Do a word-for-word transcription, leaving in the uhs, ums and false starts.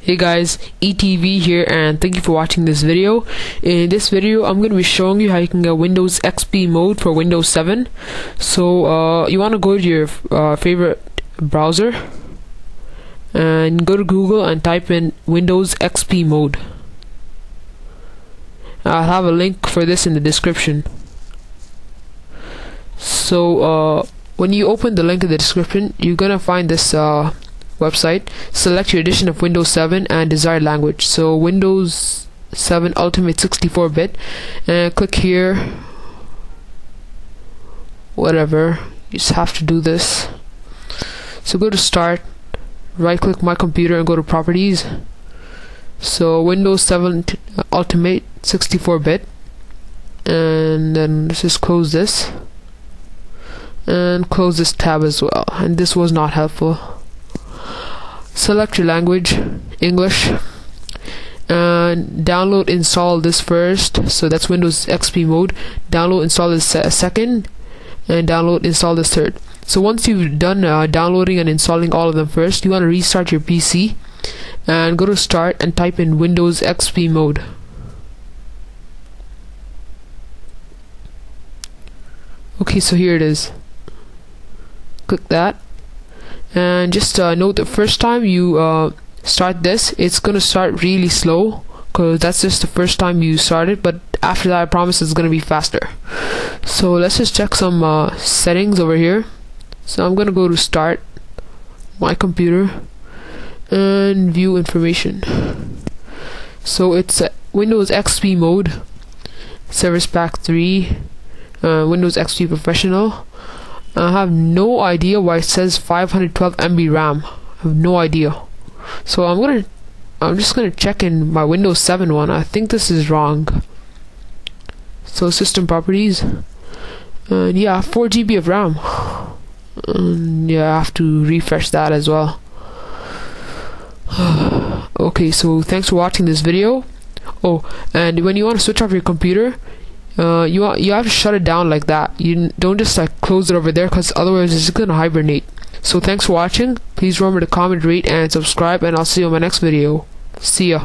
Hey guys, E T V here, and thank you for watching this video. In this video I'm going to be showing you how you can get Windows X P mode for Windows seven. So uh, you want to go to your uh, favorite browser and go to Google and type in Windows X P mode. I'll have a link for this in the description. So uh, when you open the link in the description, you're gonna find this uh, website. Select your edition of Windows seven and desired language. So Windows seven Ultimate sixty-four bit, and click here. Whatever, you just have to do this. So go to Start, right click My Computer, and go to Properties. So Windows seven Ultimate sixty-four bit, and then let's just close this and close this tab as well. And this was not helpful. Select your language, English, and download, install this first. So that's Windows X P mode. Download, install this second, and download, install this third. So once you've done uh, downloading and installing all of them first, you want to restart your P C and go to Start and type in Windows X P mode. Okay, so here it is. Click that, and just uh, note the first time you uh, start this, it's gonna start really slow because that's just the first time you start it, but after that I promise it's gonna be faster. So let's just check some uh, settings over here. So I'm gonna go to Start, My Computer, and View Information. So it's uh, Windows X P mode, Service Pack three, uh, Windows X P Professional. I have no idea why it says five hundred twelve M B RAM. I have no idea. So I'm gonna, I'm just gonna check in my Windows seven one. I think this is wrong. So System Properties, and yeah, four G B of RAM. And yeah, I have to refresh that as well. Okay, so thanks for watching this video. Oh, and when you want to switch off your computer, uh, you want, you have to shut it down like that. You don't just like close it over there, because otherwise it's gonna hibernate. So thanks for watching. Please remember to comment, rate, and subscribe, and I'll see you in my next video. See ya.